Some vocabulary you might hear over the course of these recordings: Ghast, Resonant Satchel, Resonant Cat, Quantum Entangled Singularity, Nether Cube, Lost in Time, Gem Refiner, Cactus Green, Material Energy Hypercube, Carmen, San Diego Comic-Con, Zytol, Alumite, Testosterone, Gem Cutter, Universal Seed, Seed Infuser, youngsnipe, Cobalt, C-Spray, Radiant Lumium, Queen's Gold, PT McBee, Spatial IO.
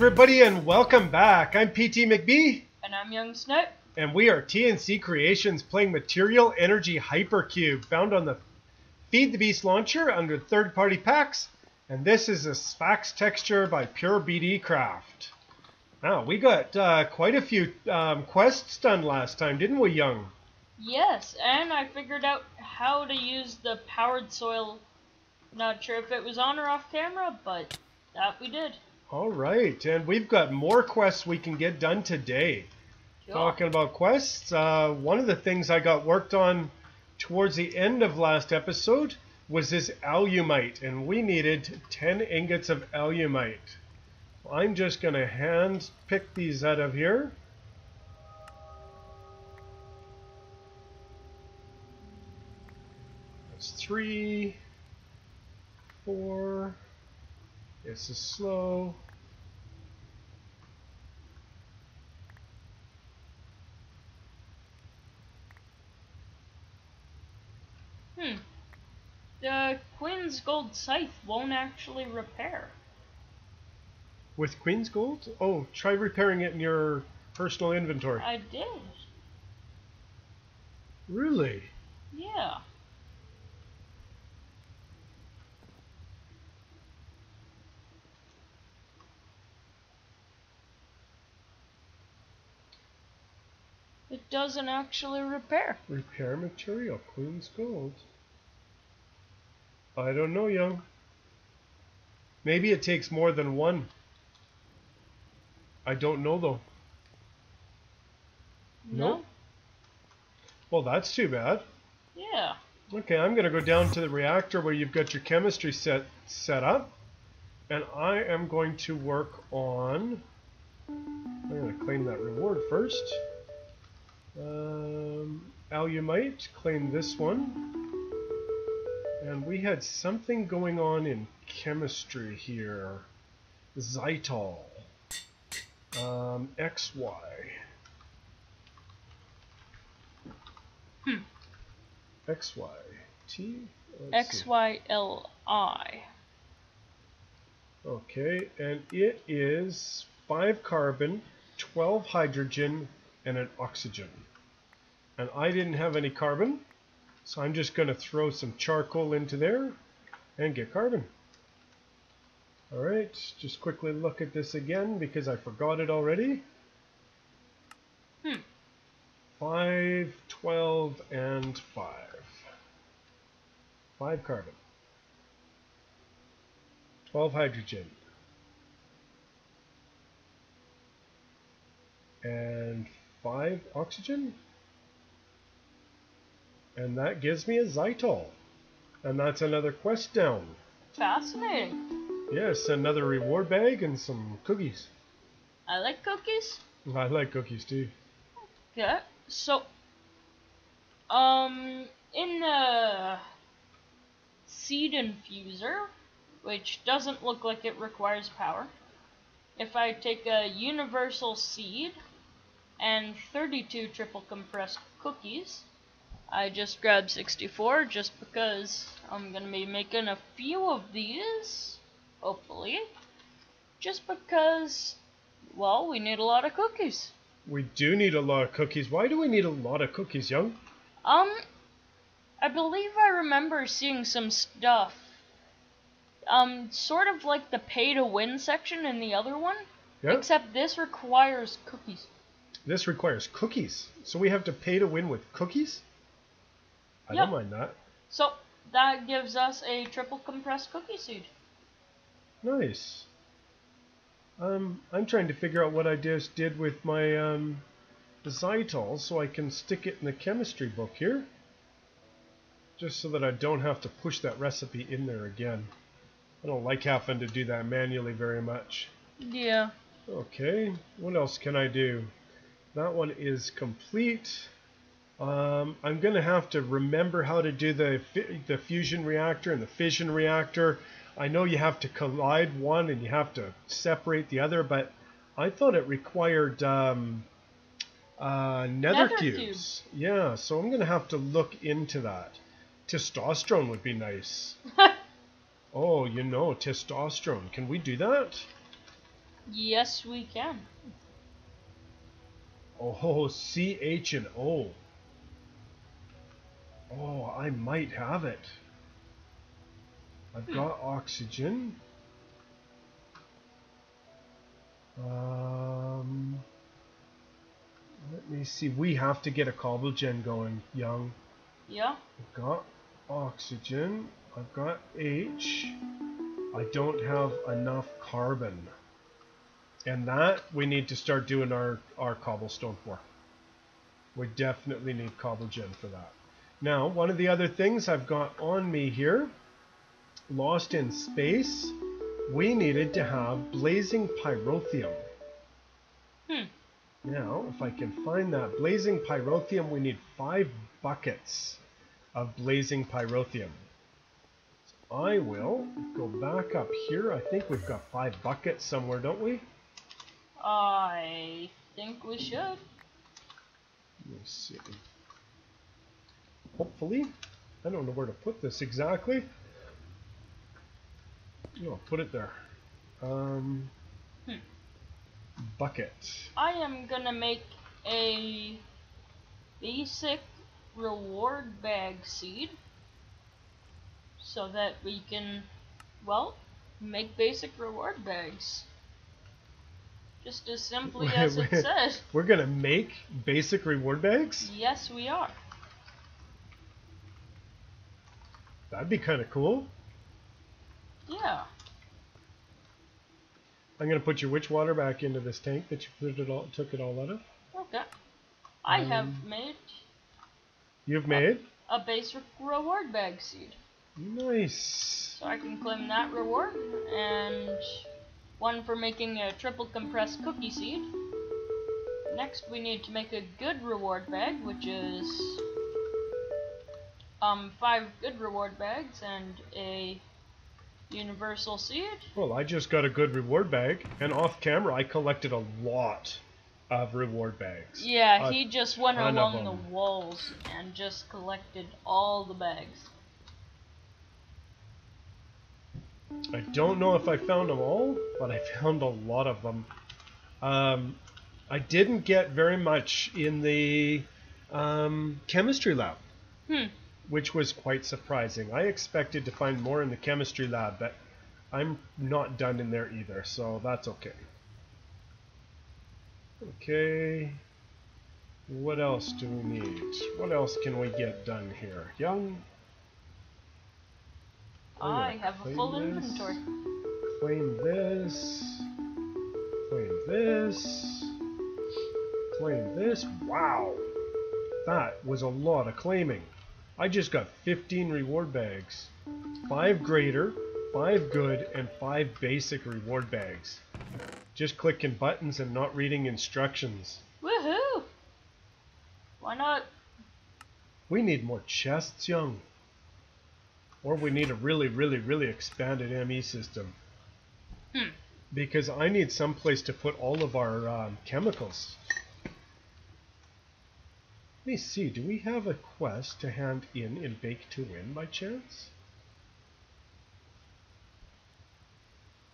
everybody, and welcome back. I'm PT McBee. And I'm youngsnipe. And we are TNC Creations playing Material Energy Hypercube, found on the Feed the Beast launcher under third-party packs. And this is a Spax Texture by Pure BD Craft. Now, we got quite a few quests done last time, didn't we, Young? Yes, and I figured out how to use the powered soil. Not sure if it was on or off camera, but that we did. All right, and we've got more quests we can get done today. Sure. Talking about quests, one of the things I got worked on towards the end of last episode was this alumite, and we needed 10 ingots of alumite. Well, I'm just going to hand pick these out of here. That's 3, 4. This is slow. 1. The Queen's Gold scythe won't actually repair. With Queen's Gold? Oh, try repairing it in your personal inventory. I did. Really? Yeah. It doesn't actually repair. Repair material, Queen's Gold. I don't know, Young. Maybe it takes more than one. I don't know, though. No? Nope. Well, that's too bad. Yeah. Okay, I'm going to go down to the reactor where you've got your chemistry set up. And I am going to work on... I'm going to claim that reward first. Alumite, claim this one. And we had something going on in chemistry here. Zytol. XY. XY. T? XYLI. Okay, and it is 5 carbon, 12 hydrogen, and an oxygen. And I didn't have any carbon, so I'm just going to throw some charcoal into there and get carbon. Alright, just quickly look at this again because I forgot it already. 5, 12, and 5. 5 carbon. 12 hydrogen. And 5 oxygen, and that gives me a Zytol, and that's another quest down. Fascinating. Yes, another reward bag and some cookies. I like cookies. I like cookies too. Okay, so in the seed infuser, which doesn't look like it requires power, if I take a universal seed and 32 triple compressed cookies. I just grabbed 64 just because I'm gonna be making a few of these, hopefully. Just because, well, we need a lot of cookies. We do need a lot of cookies. Why do we need a lot of cookies, Young? I believe I remember seeing some stuff. Sort of like the pay to win section in the other one. Yep. Except this requires cookies. This requires cookies. So we have to pay to win with cookies? I don't mind that. So that gives us a triple compressed cookie seed. Nice. I'm trying to figure out what I just did with my Zytol so I can stick it in the chemistry book here. Just so that I don't have to push that recipe in there again. I don't like having to do that manually very much. Yeah. Okay, what else can I do? That one is complete. I'm going to have to remember how to do the fusion reactor and the fission reactor. I know you have to collide one and you have to separate the other, but I thought it required nether cubes. Yeah, so I'm going to have to look into that. Testosterone would be nice. Oh, you know, testosterone. Can we do that? Yes, we can. Oh, C, H, and O. Oh, I might have it. I've got oxygen. Let me see. We have to get a cobble gen going, Young. Yeah. I've got oxygen. I've got H. I don't have enough carbon. And that we need to start doing our cobblestone for. We definitely need cobble gen for that. Now, one of the other things I've got on me here, Lost in Space, we needed to have Blazing Pyrotheum. Now, if I can find that Blazing Pyrotheum, we need 5 buckets of Blazing Pyrotheum. So I will go back up here. I think we've got 5 buckets somewhere, don't we? I think we should. Let me see. Hopefully. I don't know where to put this exactly. No, I'll put it there. Bucket. I am gonna make a basic reward bag seed so that we can, well, make basic reward bags. Just as simply as it says. We're gonna make basic reward bags? Yes, we are. That'd be kind of cool. Yeah. I'm gonna put your witch water back into this tank that you took it all out of. Okay. I have made. You've made a basic reward bag seed. Nice. So I can claim that reward and one for making a triple compressed cookie seed. Next, we need to make a good reward bag, which is 5 good reward bags and a Universal Seed. Well, I just got a good reward bag, and off camera I collected a lot of reward bags. Yeah, he just went along the walls and just collected all the bags. I don't know if I found them all, but I found a lot of them. I didn't get very much in the chemistry lab. Which was quite surprising. I expected to find more in the chemistry lab, but I'm not done in there either, so that's okay. Okay, what else do we need? What else can we get done here? Young? I have a full inventory. Claim this. Claim this. Claim this. Wow! That was a lot of claiming. I just got 15 reward bags, 5 greater, 5 good, and 5 basic reward bags. Just clicking buttons and not reading instructions. Woohoo! Why not? We need more chests, Young. Or we need a really, really, really expanded ME system. Because I need someplace to put all of our chemicals. Let me see, do we have a quest to hand in Bake to Win by chance?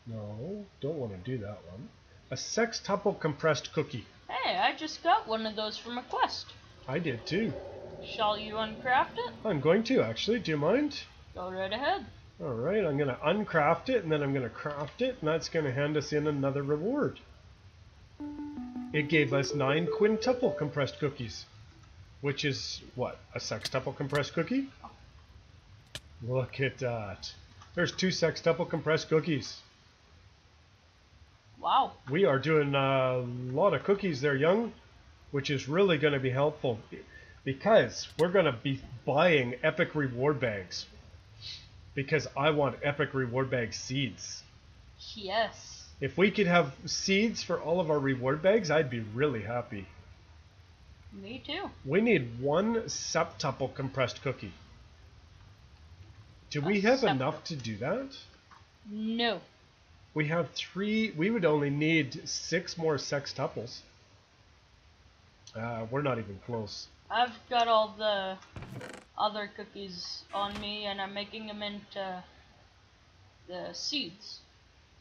No, don't want to do that one. A sextuple compressed cookie. Hey, I just got one of those from a quest. I did too. Shall you uncraft it? I'm going to actually, do you mind? Go right ahead. Alright, I'm going to uncraft it and then I'm going to craft it and that's going to hand us in another reward. It gave us 9 quintuple compressed cookies. Which is, what, a sextuple compressed cookie? Look at that. There's 2 sextuple compressed cookies. Wow. We are doing a lot of cookies there, Young, which is really going to be helpful because we're going to be buying epic reward bags because I want epic reward bag seeds. Yes. If we could have seeds for all of our reward bags, I'd be really happy. Me too. We need 1 septuple compressed cookie. Do we have enough to do that? No. We have 3. We would only need 6 more sextuples. We're not even close. I've got all the other cookies on me, and I'm making them into the seeds.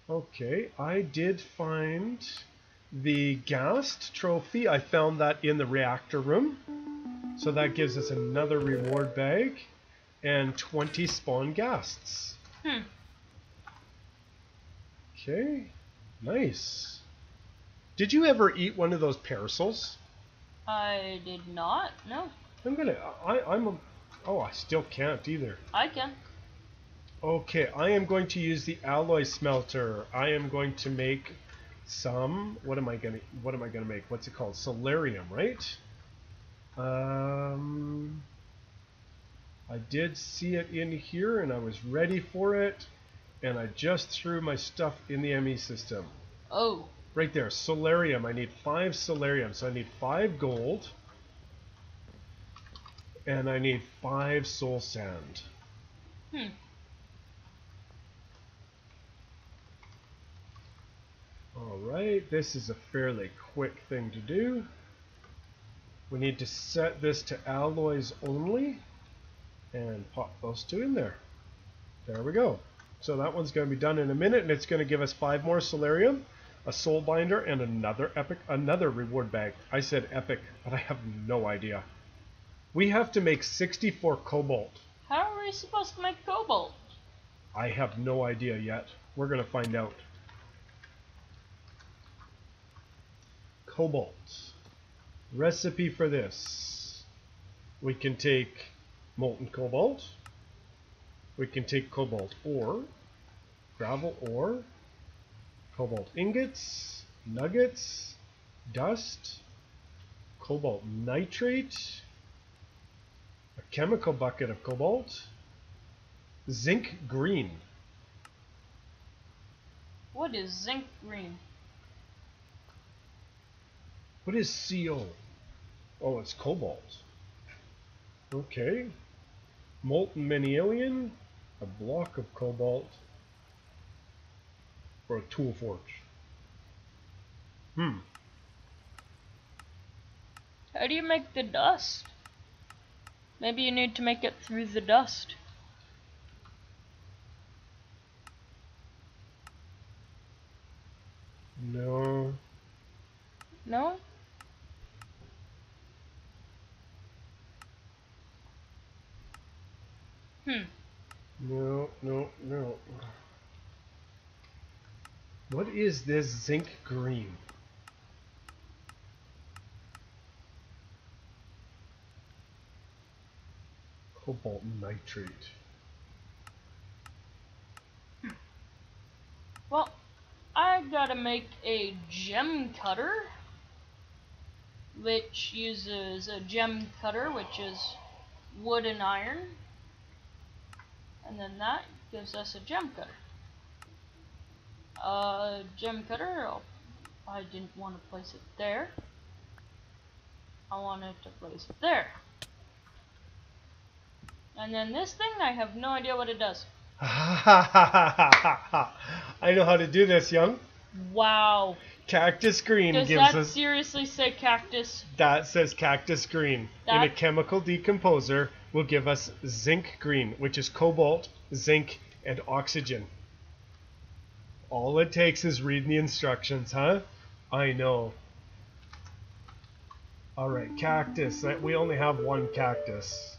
Okay, I did find the Ghast trophy. I found that in the reactor room. So that gives us another reward bag and 20 spawn Ghasts. Hmm. Okay, nice. Did you ever eat one of those parasols? I did not, no. Oh, I still can't either. I can. Okay, I am going to use the alloy smelter. I am going to make some. What am I gonna make? What's it called? Solarium, right? I did see it in here, and I was ready for it, and I just threw my stuff in the ME system. Oh. Right there, solarium. I need 5 solarium, so I need 5 gold. And I need 5 soul sand. Hmm. Alright, this is a fairly quick thing to do. We need to set this to alloys only and pop those 2 in there. There we go. So that one's going to be done in a minute, and it's going to give us 5 more solarium, a soul binder, and another reward bag. I said epic, but I have no idea. We have to make 64 cobalt. How are we supposed to make cobalt? I have no idea yet. We're going to find out. Cobalt. Recipe for this. We can take molten cobalt. We can take cobalt ore, gravel ore, cobalt ingots, nuggets, dust, cobalt nitrate, a chemical bucket of cobalt, zinc green. What is zinc green? What is CO? Oh, it's cobalt. Okay. Molten Menhelion, a block of cobalt, or a tool forge. Hmm. How do you make the dust? Maybe you need to make it through the dust. No. No? Hmm. No, no, no. What is this zinc green? Cobalt nitrate. Well, I gotta make a gem cutter, which uses a gem cutter, which is wood and iron. And then that gives us a gem cutter. Gem cutter, I didn't want to place it there. I wanted to place it there. And then this thing, I have no idea what it does. I know how to do this, Young. Wow. Cactus green gives us... Does that seriously say cactus? That says cactus green. That? In a chemical decomposer will give us zinc green, which is cobalt, zinc, and oxygen. All it takes is reading the instructions, huh? I know. Alright, cactus. We only have 1 cactus.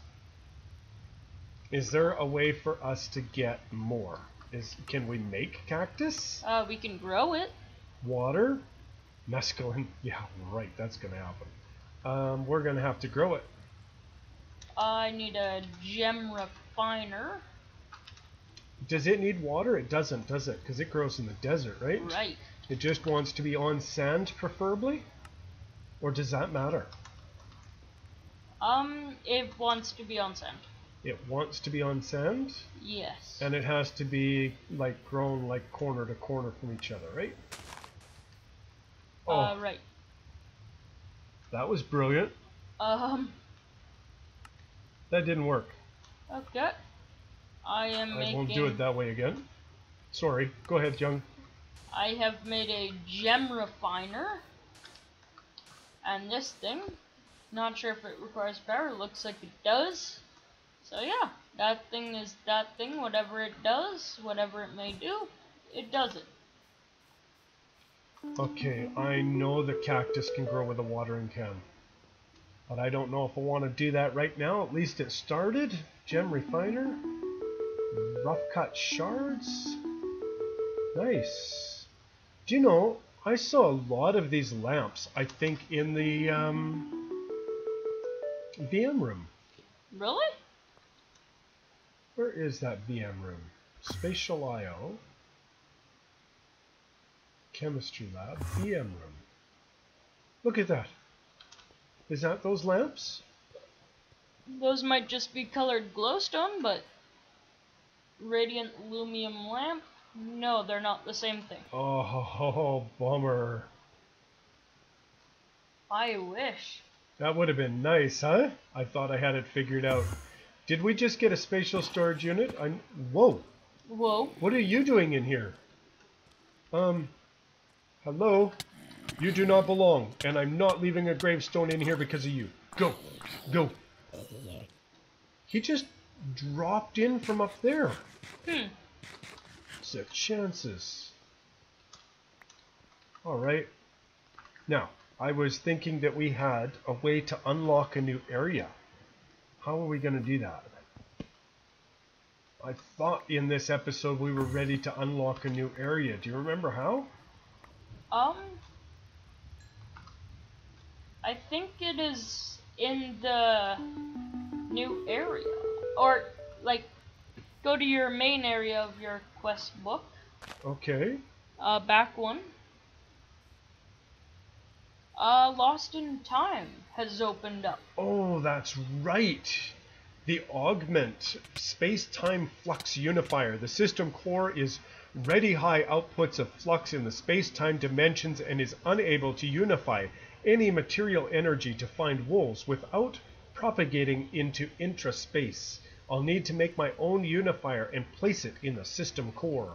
Is there a way for us to get more? Can we make cactus? We can grow it. Water, mescaline. Yeah, right. That's gonna happen. We're gonna have to grow it. I need a gem refiner. Does it need water? It doesn't, does it? Because it grows in the desert, right? Right. It just wants to be on sand, preferably. Or does that matter? It wants to be on sand. It wants to be on sand? Yes. And it has to be like grown like corner to corner from each other, right? Oh. Right. That was brilliant. That didn't work. Okay. I won't do it that way again. Sorry. Go ahead, Young. I have made a gem refiner. And this thing, not sure if it requires power, looks like it does. So yeah, that thing is that thing. Whatever it does, whatever it may do, it does it. Okay, I know the cactus can grow with a watering can, but I don't know if I want to do that right now. At least it started. Gem Refiner. Rough cut shards. Nice. Do you know, I saw a lot of these lamps, I think, in the VM room. Really? Where is that VM room? Spatial IO. Chemistry lab. VM room. Look at that. Is that those lamps? Those might just be colored glowstone, but... Radiant Lumium lamp? No, they're not the same thing. Oh, bummer. I wish. That would have been nice, huh? I thought I had it figured out. Did we just get a spatial storage unit? Whoa. Whoa. What are you doing in here? Hello? You do not belong, and I'm not leaving a gravestone in here because of you. Go. Go. He just dropped in from up there. Hmm. The chances. Alright. Now, I was thinking that we had a way to unlock a new area. How are we going to do that? I thought in this episode we were ready to unlock a new area. Do you remember how? I think it is in the new area. Or, like, go to your main area of your quest book. Okay. Back one. Lost in Time has opened up. Oh, that's right. The augment Space-Time Flux Unifier. The system core is ready high outputs of flux in the space-time dimensions and is unable to unify any material energy to find wolves without propagating into intraspace. I'll need to make my own unifier and place it in the system core.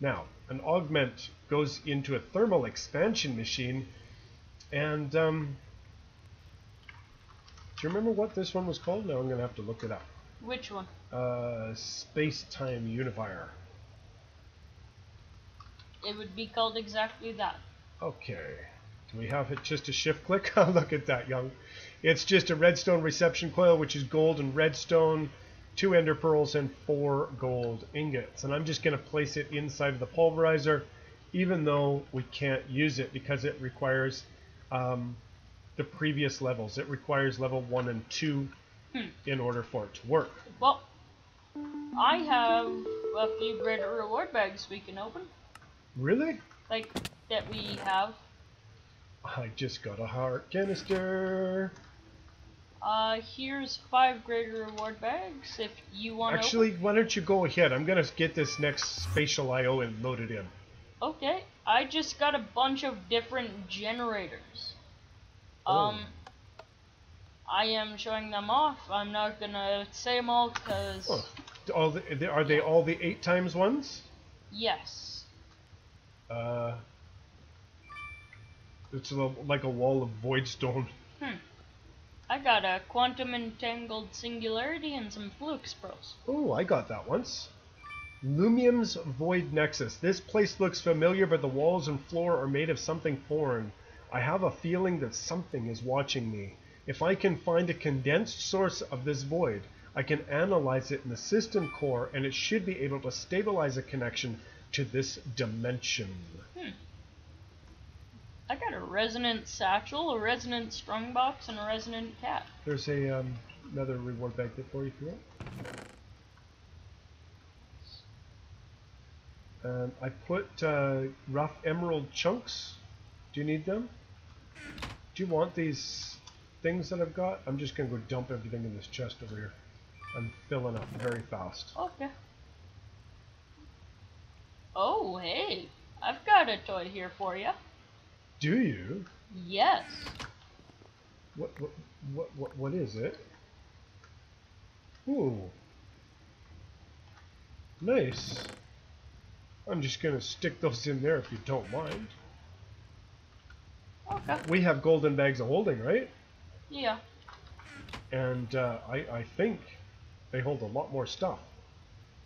Now, an augment goes into a thermal expansion machine, and do you remember what this one was called? Now I'm going to have to look it up. Which one? Space-time unifier. It would be called exactly that. Okay. Do we have it just a shift click? Look at that, young. It's just a redstone reception coil, which is gold and redstone. 2 ender pearls and 4 gold ingots, and I'm just going to place it inside of the pulverizer, even though we can't use it because it requires the previous levels. It requires level 1 and 2 in order for it to work. Well, I have a few greater reward bags we can open. Really? Like, that we have. I just got a heart canister. Here's 5 greater reward bags if you want to. Actually, why don't you go ahead? I'm going to get this next spatial IO and load it in. Okay. I just got a bunch of different generators. Oh. I am showing them off. I'm not going to say them all because... Oh. Are they all the 8x ones? Yes. It's like a wall of void stone. Hmm. I got a Quantum Entangled Singularity and some Flux Pearls. Oh, I got that once. Lumium's Void Nexus. This place looks familiar, but the walls and floor are made of something foreign. I have a feeling that something is watching me. If I can find a condensed source of this void, I can analyze it in the system core, and it should be able to stabilize a connection to this dimension. Hmm. I got a resonant satchel, a resonant strongbox, and a resonant cat. There's a another reward back there for you if you want. I put rough emerald chunks. Do you need them? Do you want these things that I've got? I'm just gonna go dump everything in this chest over here. I'm filling up very fast. Okay. Oh hey, I've got a toy here for you. Do you? Yes. What is it? Ooh. Nice. I'm just gonna stick those in there if you don't mind. Okay. We have golden bags of holding, right? Yeah. And I think they hold a lot more stuff.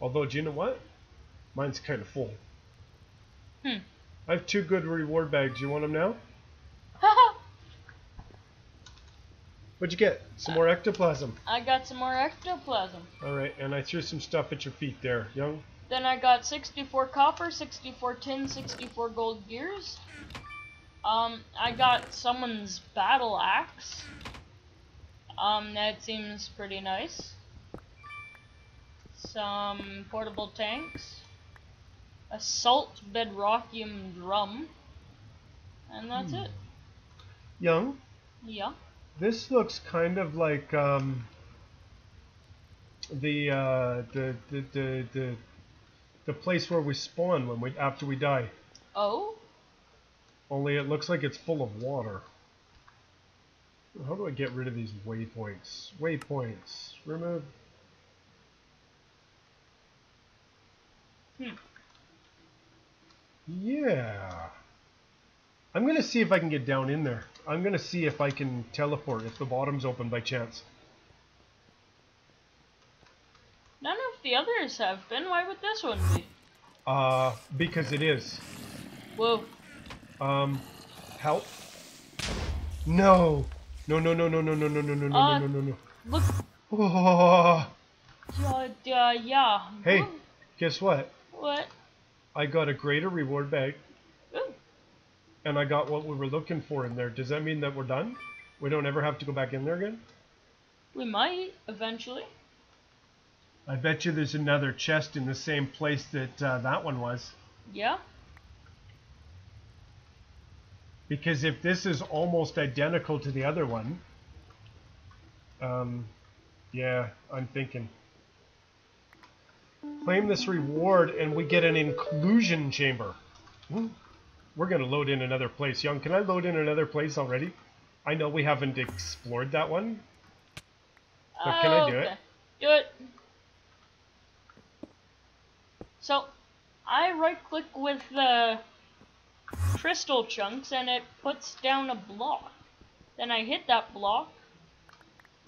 Although, do you know what? Mine's kind of full. Hmm. I have two good reward bags. You want them now? What'd you get? Some more ectoplasm. I got some more ectoplasm. Alright, and I threw some stuff at your feet there, Young. Then I got 64 copper, 64 tin, 64 gold gears. I got someone's battle axe. That seems pretty nice. Some portable tanks. Assault bedrockium drum. And that's it. Young? Yeah? This looks kind of like the place where we spawn when after we die. Oh. Only it looks like it's full of water. How do I get rid of these waypoints? Waypoints. Remove. Yeah. I'm going to see if I can get down in there. I'm going to see if I can teleport, if the bottom's open by chance. None of the others have been. Why would this one be? Because it is. Whoa. Help. No. No, no, no, no, no, no, no, no, no, no, no, no. Look. Oh. Yeah. Hey, guess what? What? I got a greater reward bag. Ooh. And I got what we were looking for in there. Does that mean that we're done? We don't ever have to go back in there again? We might, eventually. I bet you there's another chest in the same place that that one was. Yeah. Because if this is almost identical to the other one, yeah, I'm thinking. Claim this reward and we get an inclusion chamber. We're going to load in another place. Young, can I load in another place already? I know we haven't explored that one. But can I do it? Do it. So, I right-click with the crystal chunks and it puts down a block. Then I hit that block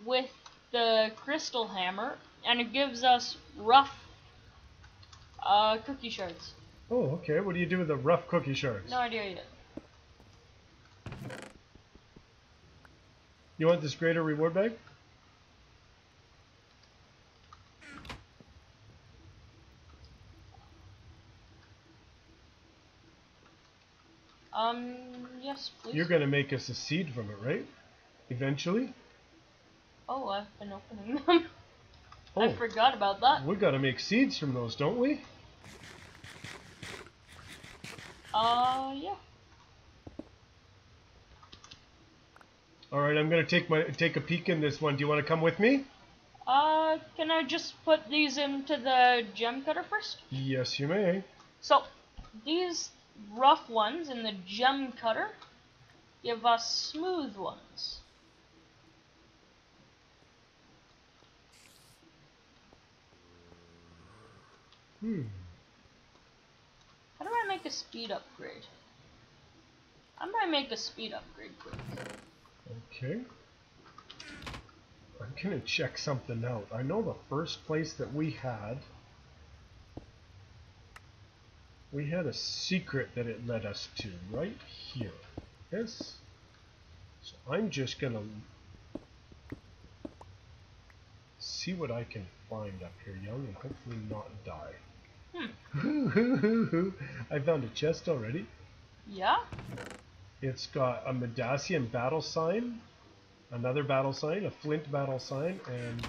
with the crystal hammer and it gives us rough cookie shards. Oh, okay. What do you do with the rough cookie shards? No idea yet. You want this greater reward bag? Yes, please. You're going to make us a seed from it, right? Eventually? Oh, I've been opening them. Oh. I forgot about that. We've got to make seeds from those, don't we? Yeah. Alright, I'm going to take a peek in this one. Do you want to come with me? Can I just put these into the gem cutter first? Yes, you may. So, these rough ones in the gem cutter give us smooth ones. How do I make a speed upgrade? I'm gonna make a speed upgrade quick. Okay. I'm gonna check something out. I know the first place that we had. We had a secret that it led us to right here. Yes? So I'm just going to see what I can find up here, Young, and hopefully not die. I found a chest already. Yeah? It's got a Medasian battle sign, another battle sign, a flint battle sign, and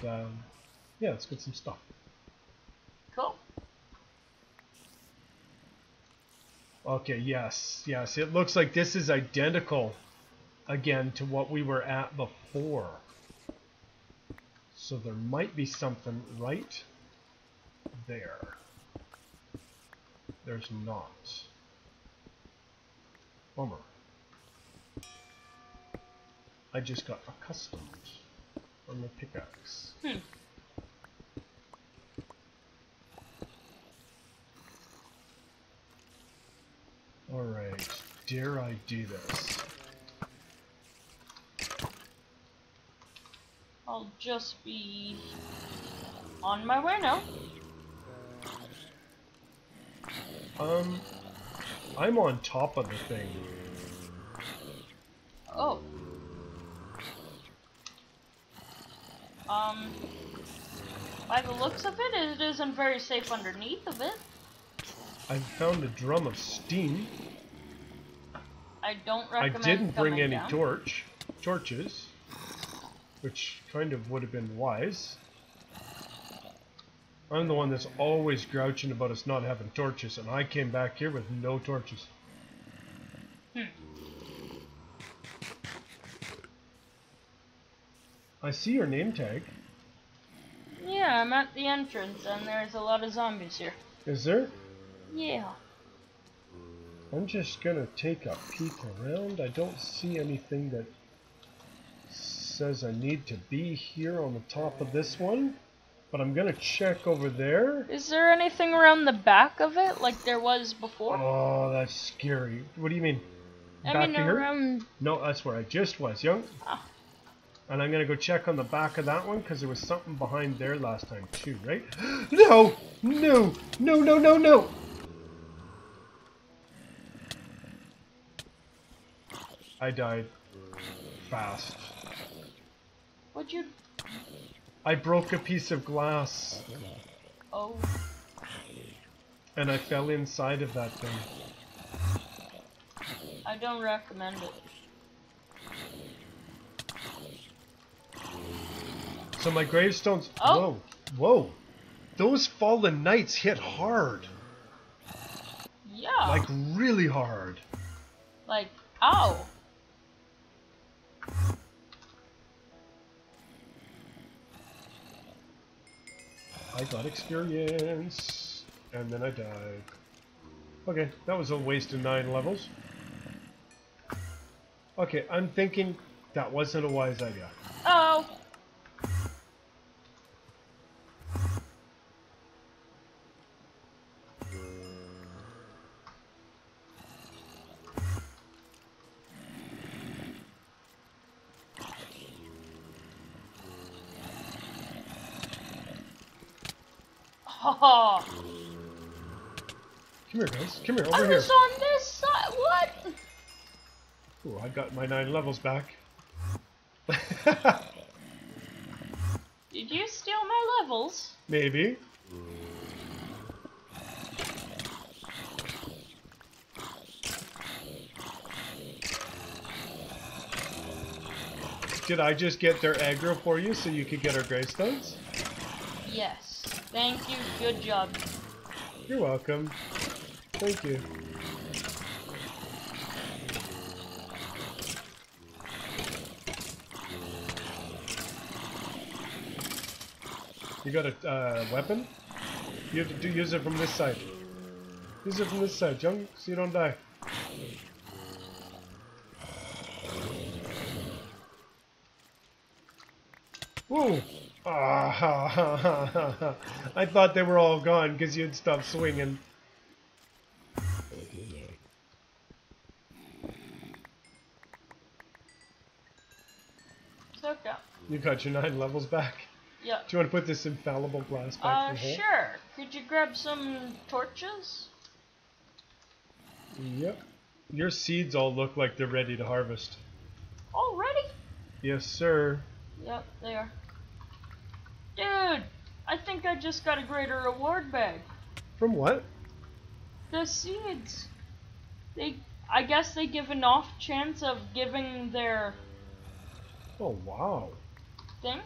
yeah, it's got some stuff. Cool. Okay, yes, yes. It looks like this is identical, again, to what we were at before. So there might be something right there. There's not. Bummer. I just got accustomed on the pickaxe. Alright, dare I do this? I'll just be on my way now. I'm on top of the thing. Oh. By the looks of it, it isn't very safe underneath of it. I found a drum of steam. I don't recommend. I didn't bring any torches, which kind of would have been wise. I'm the one that's always grouching about us not having torches, and I came back here with no torches. Hmm. I see your name tag. Yeah, I'm at the entrance, and there's a lot of zombies here. Is there? Yeah. I'm just gonna take a peek around. I don't see anything that says I need to be here on the top of this one, but I'm gonna check over there. Is there anything around the back of it like there was before? Oh, that's scary. What do you mean? I mean, back here? No, that's where I just was, young. Ah. And I'm gonna go check on the back of that one because there was something behind there last time too, right? No! No! No! No! No! No! I died fast. What'd you? I broke a piece of glass. Oh. And I fell inside of that thing. I don't recommend it. So my gravestones... Oh. Whoa. Whoa. Those fallen knights hit hard. Yeah. Like really hard. Like, ow. I got experience. And then I died. Okay, that was a waste of 9 levels. Okay, I'm thinking that wasn't a wise idea. Oh. Oh. Come here, guys. Come here, over here. I was on this side. What? Ooh, I got my 9 levels back. Did you steal my levels? Maybe. Did I just get their aggro for you so you could get our gravestones? Yes. Thank you, good job. You're welcome. Thank you. You got a weapon? You have to use it from this side. Use it from this side, Jung, so you don't die. Whoa! I thought they were all gone because you'd stop swinging. Okay. You got your 9 levels back? Yeah. Do you want to put this infallible glass back in the hole? Sure. Could you grab some torches? Yep. Your seeds all look like they're ready to harvest. Already? Yes, sir. Yep, they are. Dude, I think I just got a greater reward bag. From what? The seeds. I guess they give an off chance of giving their... Oh, wow. Thing?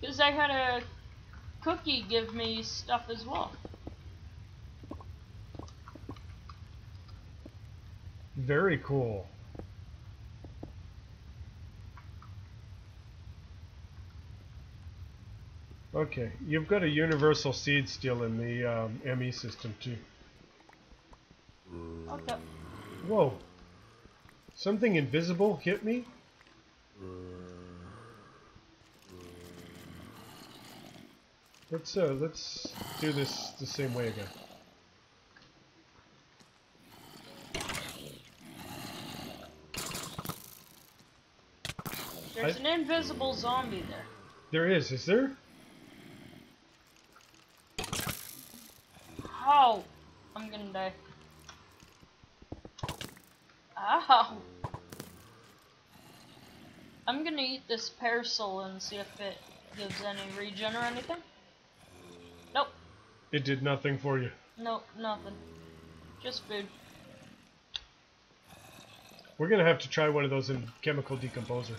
Because I had a cookie give me stuff as well. Very cool. Okay, you've got a universal seed still in the ME system too. Okay. Whoa. Something invisible hit me? Let's do this the same way again. There's an invisible zombie there. There is there? Ow! I'm gonna die. Ow! I'm gonna eat this parcel and see if it gives any regen or anything. Nope. It did nothing for you. Nope, nothing. Just food. We're gonna have to try one of those in Chemical Decomposer.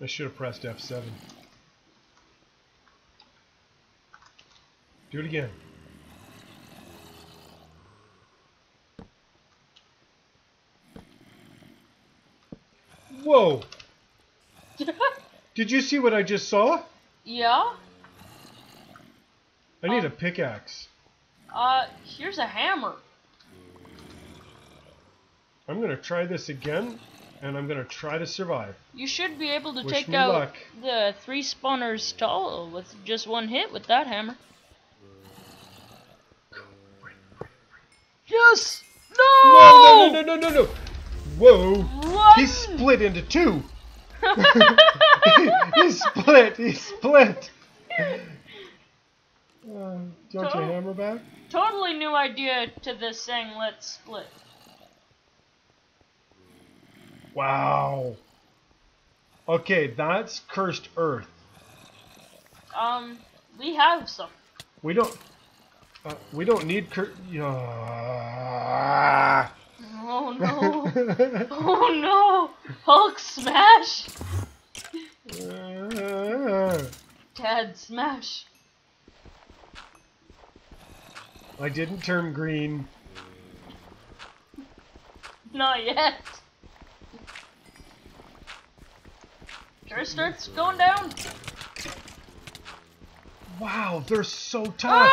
I should have pressed F7. Do it again. Whoa! Did you see what I just saw? Yeah. I need a pickaxe. Here's a hammer. I'm gonna try this again, and I'm gonna try to survive. You should be able to take out the 3 spawners tall with just one hit with that hammer. Yes! No! No! No! No! No! No! No! Whoa! Run! He split into 2. He split. He split. Do you want your hammer back? Totally new idea to this thing. Let's split. Wow. Okay, that's Cursed Earth. We have some. We don't. We don't need Oh no! Oh no! Hulk smash! Tad smash! I didn't turn green. Not yet. Cursed Earth's going down. Wow, they're so tough.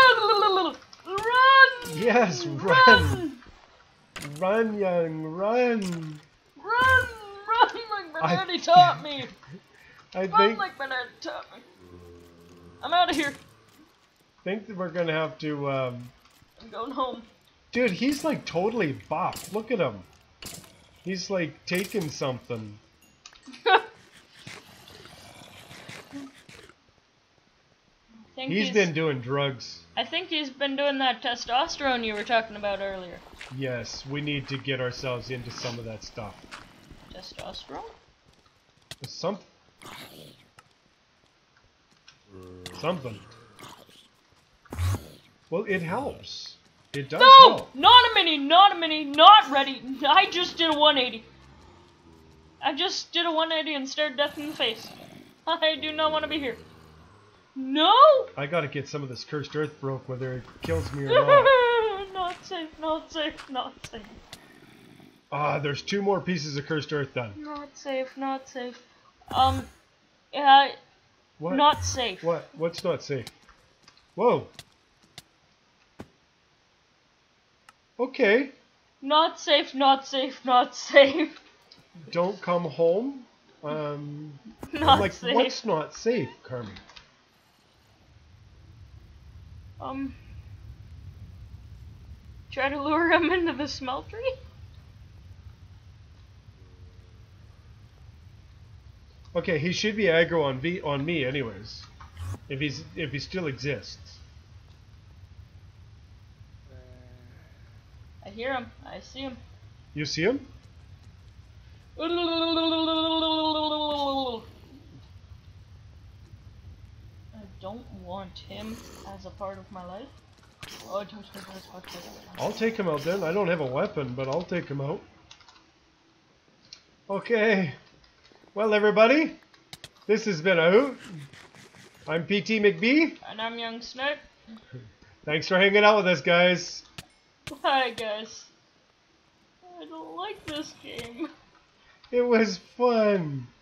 Run! Yes, run! Run, young, run! Run, run like Bernardi taught me! Run like Bernardi taught me! I'm out of here! I think that we're gonna have to, I'm going home. Dude, he's like totally bopped. Look at him. He's like taking something. He's been doing drugs. I think he's been doing that testosterone you were talking about earlier. Yes, we need to get ourselves into some of that stuff. Testosterone? Something. Well, it helps. It does help. No! Not a mini! Not a mini! Not ready! I just did a 180. I just did a 180 and stared death in the face. I do not want to be here. No! I gotta get some of this Cursed Earth broke, whether it kills me or not. Not safe, not safe, not safe. Ah, there's 2 more pieces of Cursed Earth done. Not safe, not safe. Yeah. What? Not safe. What? What's not safe? Whoa. Okay. Not safe, not safe, not safe. Don't come home. Not like, safe. What's not safe, Carmen? Try to lure him into the smeltery? Okay, he should be aggro on me anyways. If he still exists. I hear him. I see him. You see him? I don't want him as a part of my life. Oh, I'll take him out then. I don't have a weapon, but I'll take him out. Okay. Well, everybody, this has been a hoot. I'm PT McBee. And I'm youngsnipe. Thanks for hanging out with us, guys. Bye, guys. I don't like this game. It was fun.